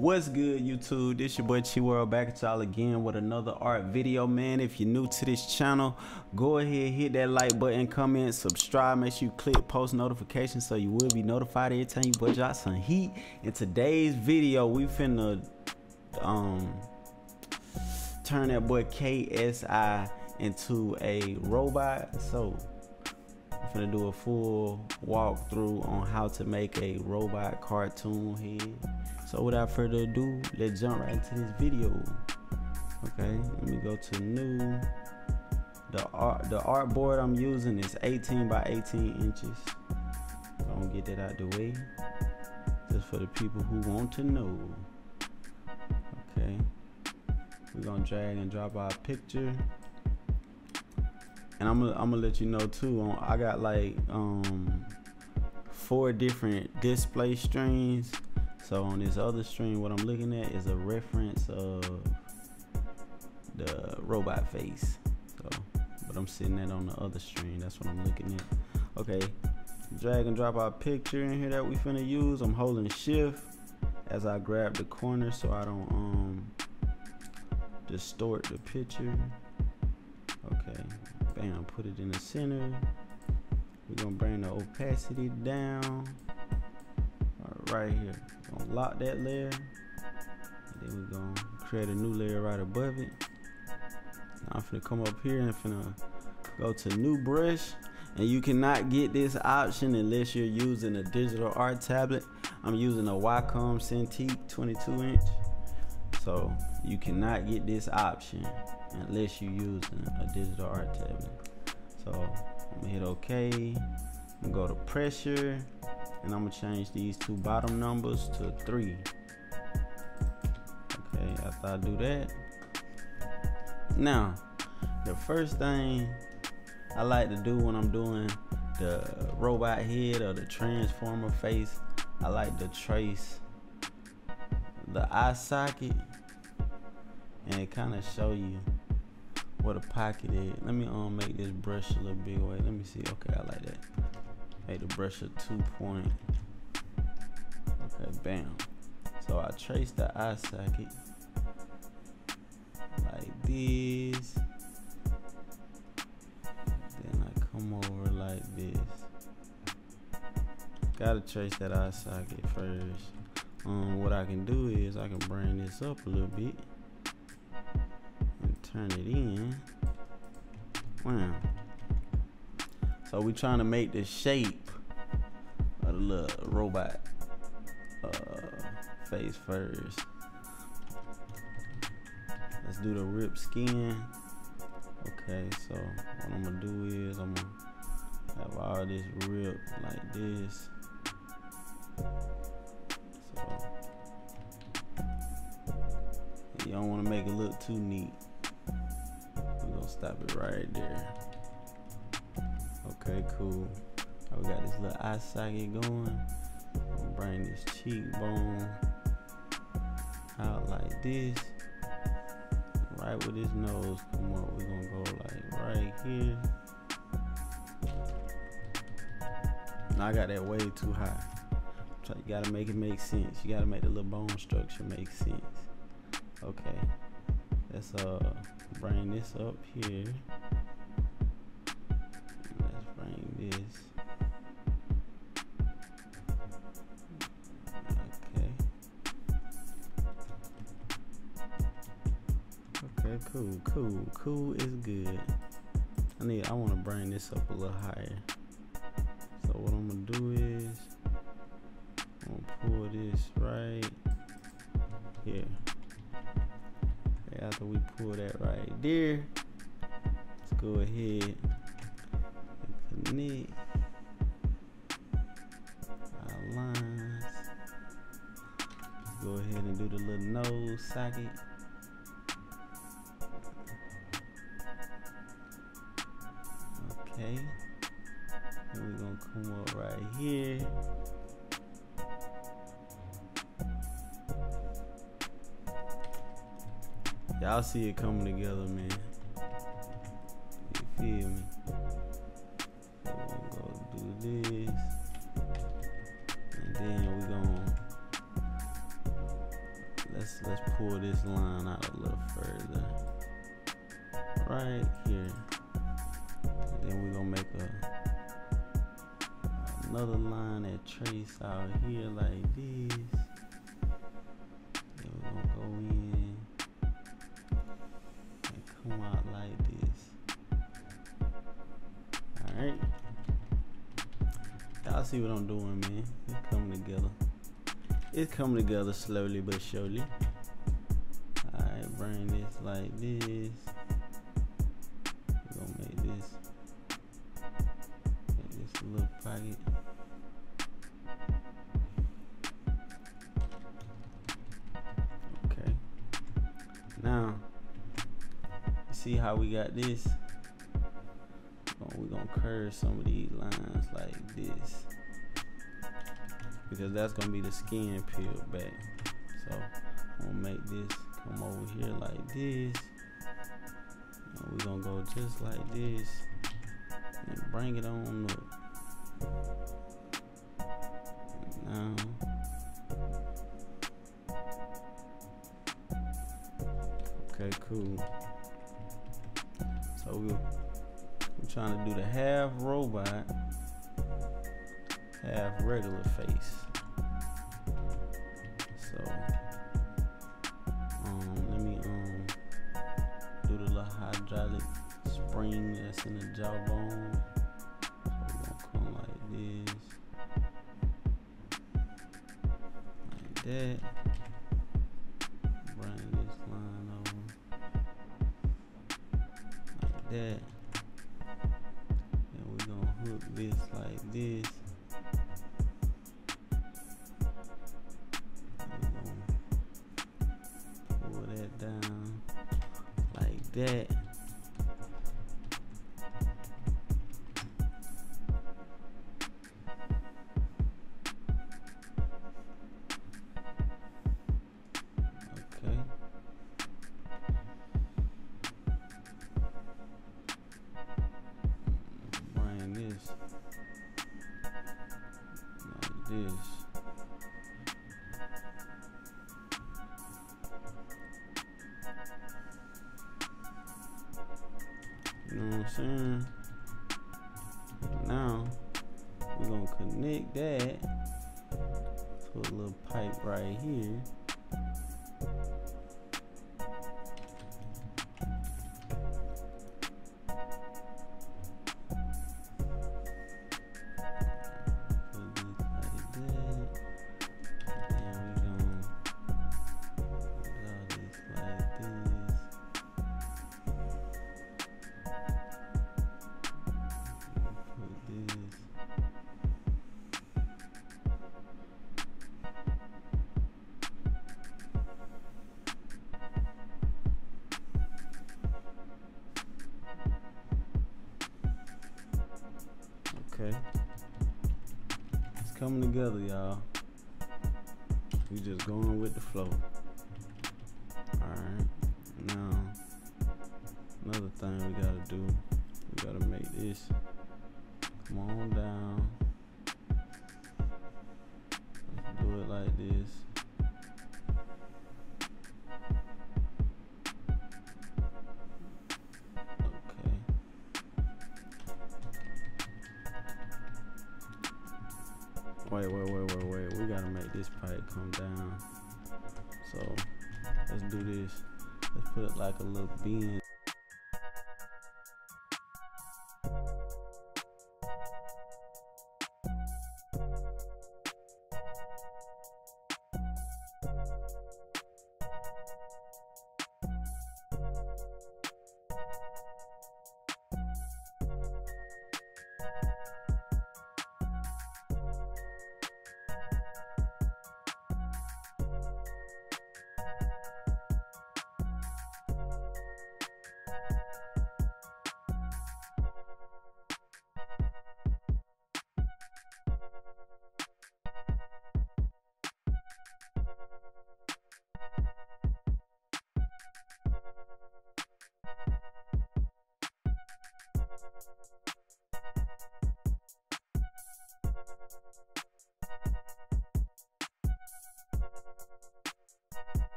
What's good, YouTube? This your boy Chiworld back at y'all again with another art video, man. If you're new to this channel, go ahead, hit that like button, comment, subscribe, make sure you click post notifications so you will be notified every time you budge out some heat. In today's video, we finna turn that boy KSI into a robot. So I'm finna do a full walkthrough on how to make a robot cartoon head. So without further ado, let's jump right into this video. Okay, let me go to new. The art board I'm using is 18 by 18 inches. I'm gonna get that out the way, just for the people who want to know. Okay, we're gonna drag and drop our picture. And I'm gonna let you know too, I got like 4 different display streams. So on this other stream, what I'm looking at is a reference of the robot face. So, but I'm sitting that on the other stream. That's what I'm looking at. Okay, drag and drop our picture in here that we finna use. I'm holding shift as I grab the corner so I don't distort the picture. Okay, bam, put it in the center. We're gonna bring the opacity down right here. We're gonna lock that layer, and then we're gonna create a new layer right above it. Now I'm finna come up here and finna go to new brush, and you cannot get this option unless you're using a digital art tablet. I'm using a Wacom Cintiq 22 inch, so you cannot get this option unless you're using a digital art tablet. So I'm gonna hit OK, I'm gonna go to pressure, and I'm gonna change these two bottom numbers to 3. Okay, after I do that, now the first thing I like to do when I'm doing the robot head or the transformer face, I like to trace the eye socket and kind of show you what a pocket is. Let me make this brush a little big way. Let me see. Okay, I like that. Make the brush a 2 point. Okay, bam. So I trace the eye socket like this. Then I come over like this. Gotta trace that eye socket first. What I can do is I can bring this up a little bit and turn it in. Wow. So we trying to make the shape of the little robot face first. Let's do the ripped skin. Okay, so what I'm gonna do is I'm gonna have all this ripped like this. So you don't wanna make it look too neat. We're gonna stop it right there. Okay, cool. I got this little eye socket going. I'm gonna bring this cheekbone out like this. Right with his nose come up, we're gonna go like right here. Now I got that way too high. So you gotta make it make sense. You gotta make the little bone structure make sense. Okay, let's bring this up here. This. Okay. Okay, cool, cool, cool is good. I want to bring this up a little higher. So what I'm gonna do is I'm gonna pull this right here. Okay, after we pull that right there, let's go ahead. Need our lines. Let's go ahead and do the little nose socket. Okay, and we're gonna come up right here. Y'all see it coming together, man. You feel me? This, and then we're gonna let's pull this line out a little further right here. Then we're gonna make another line that trace out here like this. Then we're gonna go in and come out like this. Alright. Y'all see what I'm doing, man. It's coming together. It's coming together slowly but surely. Alright, bring this like this. We're gonna make this little pocket. Okay. Now, see how we got this? We're gonna curve some of these lines like this, because that's gonna be the skin peeled back. So I'm gonna make this come over here like this, and we're gonna go just like this and bring it on up. Now okay, cool. So we're trying to do the half robot, half regular face. So let me do the little hydraulic spring that's in the jawbone. So we're gonna come like this, like that. Bring this line over like that. This like this. Pull that down like that. You know what I'm saying? Now we're gonna connect that to a little pipe right here. Okay, it's coming together, y'all. We just going with the flow. Alright, now another thing we gotta do, we gotta make this come on down. Let's do it like this. Wait, we gotta make this pipe come down. So let's do this. Let's put like a little bend.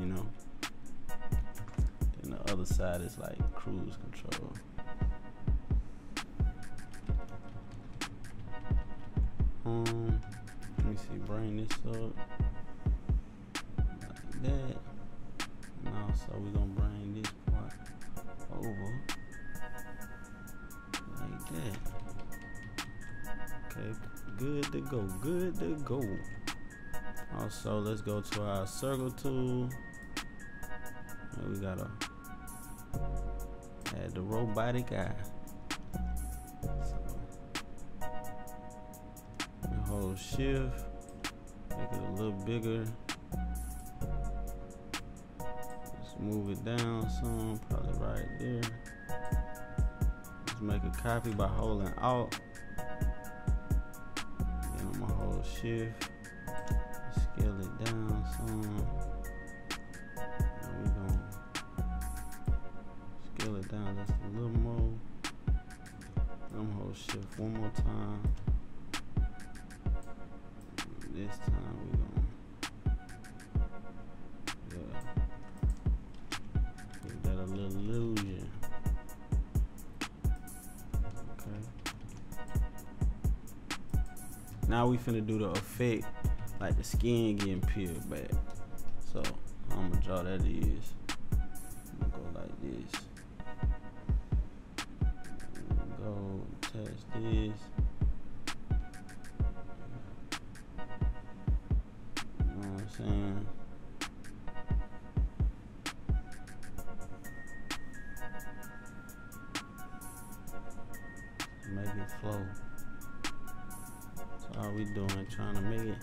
you know. Then the other side is like cruise control. Let me see, bring this up like that. Now, so we're gonna bring this part over like that. Okay, good to go, good to go. Also, let's go to our circle tool. And we gotta add the robotic eye. So, we hold shift, make it a little bigger. Just move it down some, probably right there. Just make a copy by holding Alt. Then I'm gonna hold shift. Scale it down some. Now we're gonna scale it down just a little more. I'm gonna hold shift one more time. And this time we're gonna give that a little illusion. Okay. Now we finna do the effect. Like the skin getting peeled back. So I'm gonna draw that is. I'm gonna go like this. Go touch this. You know what I'm saying? Make it flow. That's all we doing, trying to make it.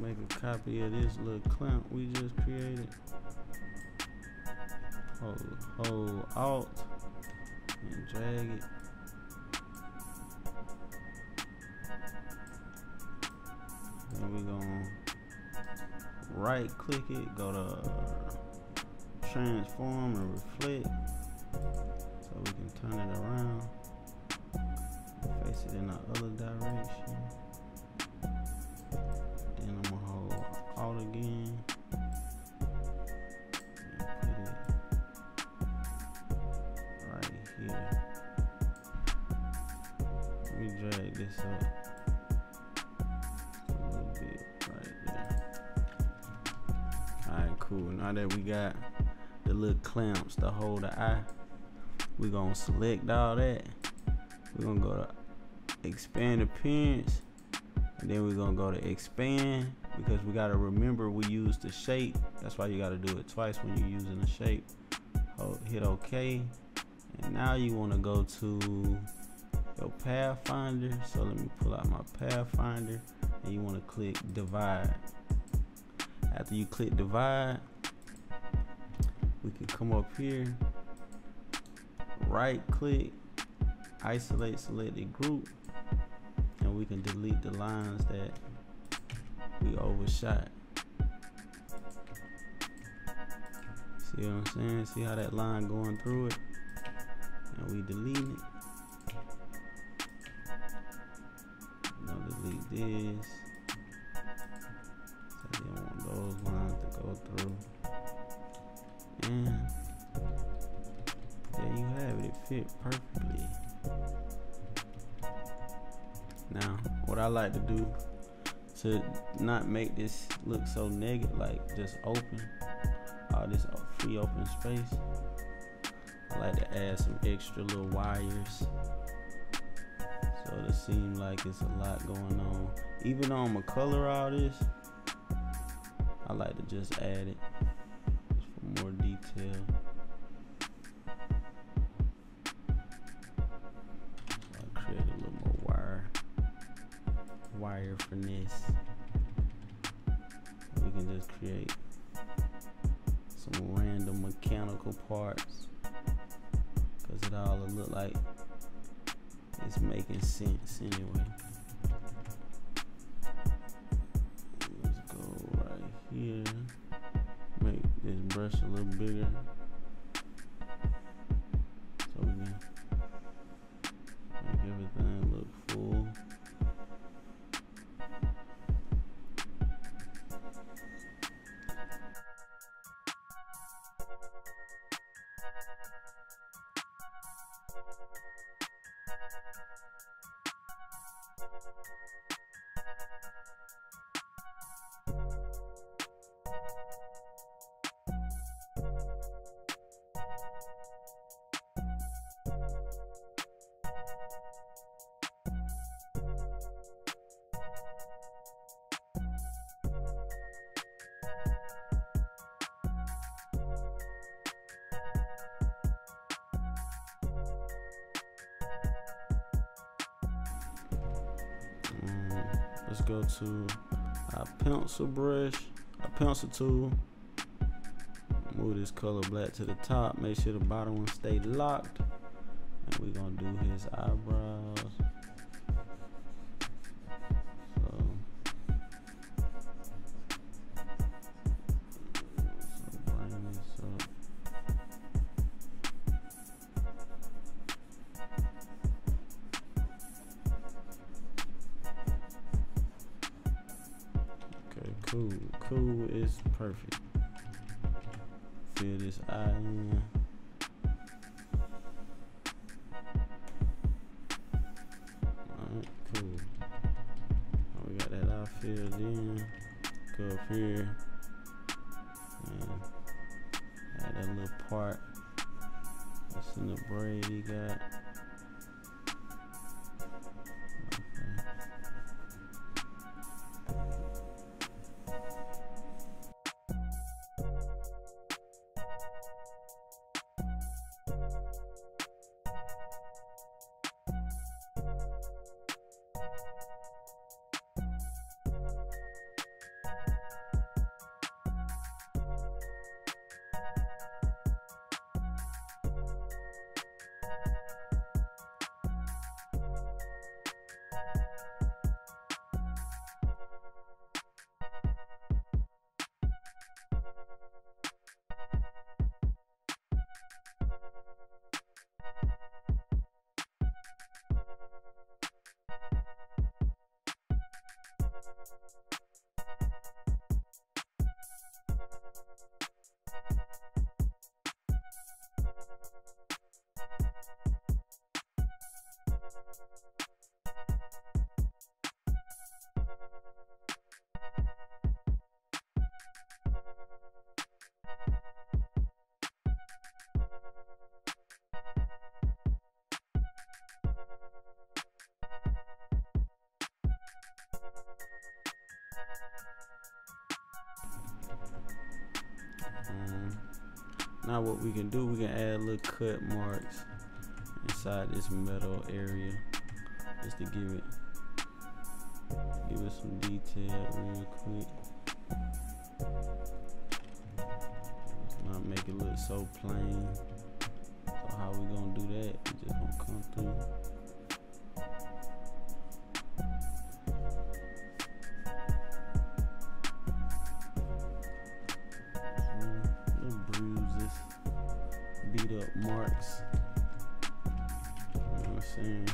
Make a copy of this little clamp we just created. Hold Alt and drag it. Then we're gonna right click it, go to transform and reflect, so we can turn it around, face it in the other direction. Then I'm gonna hold Alt again and put it right here. Let me drag this up. Now that we got the little clamps to hold the eye, we're gonna select all that. We're gonna go to expand appearance, and then we're gonna go to expand, because we gotta remember we use the shape. That's why you gotta do it twice when you're using the shape. Hit OK, and now you wanna go to your Pathfinder. So let me pull out my Pathfinder, and you wanna click divide. After you click divide, we can come up here, right click, isolate selected group, and we can delete the lines that we overshot. See what I'm saying? See how that line going through it? And we delete it. Now delete this. I didn't want those lines to go through. And there you have it. It fit perfectly. Now, what I like to do to not make this look so negative, like just open, all this free open space, I like to add some extra little wires, so it seems like it's a lot going on. Even though I'm gonna color all this, I like to just add it just for more detail. So I'll create a little more wire finesse. We can just create some random mechanical parts, because it all will look like it's making sense anyway. Here, make this brush a little bigger, so we can make everything look full. Let's go to our pencil brush, our pencil tool. Move this color black to the top. Make sure the bottom one stay locked. And we're gonna do his eyebrows. So bring this up. Cool, cool is perfect. Fill this eye in. Alright, cool. Now we got that eye filled in. Go up here and add that little part that's in the braid he got. Now what we can do, we can add little cut marks inside this metal area just to give it some detail real quick. Let's not make it look so plain. So how we gonna do that? We just gonna come through. Little bruises, beat up marks. You know what I'm saying?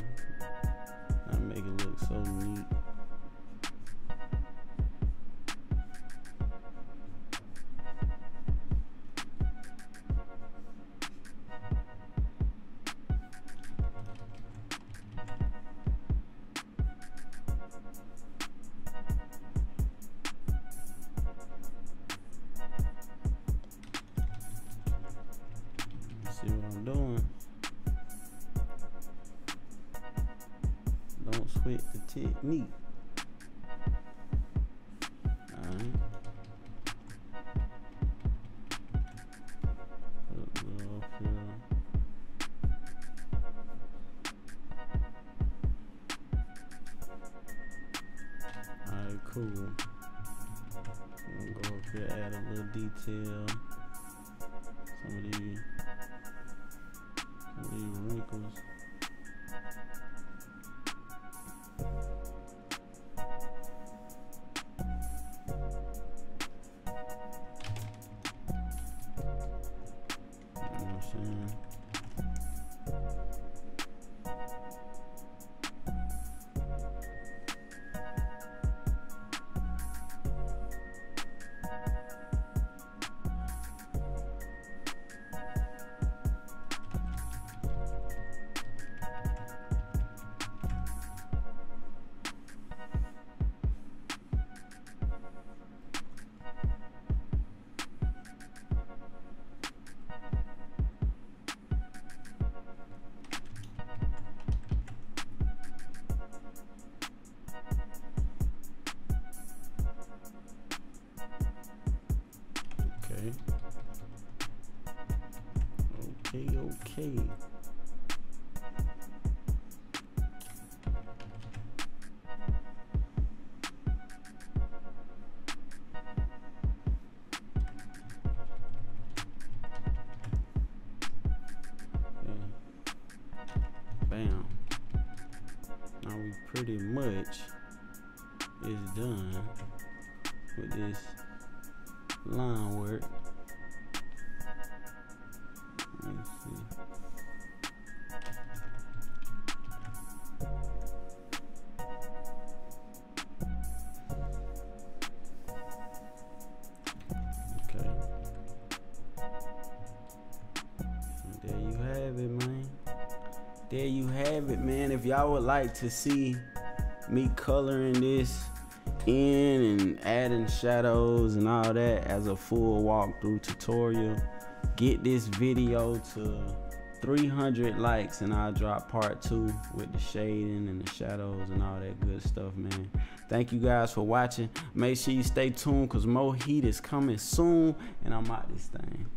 Not make it look so neat. With the technique. Alright. Put a little fill. Alright, cool. I'm gonna go up here, add a little detail. Some of these wrinkles. Okay. Bam. Now we pretty much is done with this line work. Let me see. Okay. There you have it, man. There you have it, man. If y'all would like to see me coloring this in and adding shadows and all that as a full walkthrough tutorial, get this video to 300 likes and I'll drop part 2 with the shading and the shadows and all that good stuff, man. Thank you guys for watching. Make sure you stay tuned because more heat is coming soon and I'm out this thing.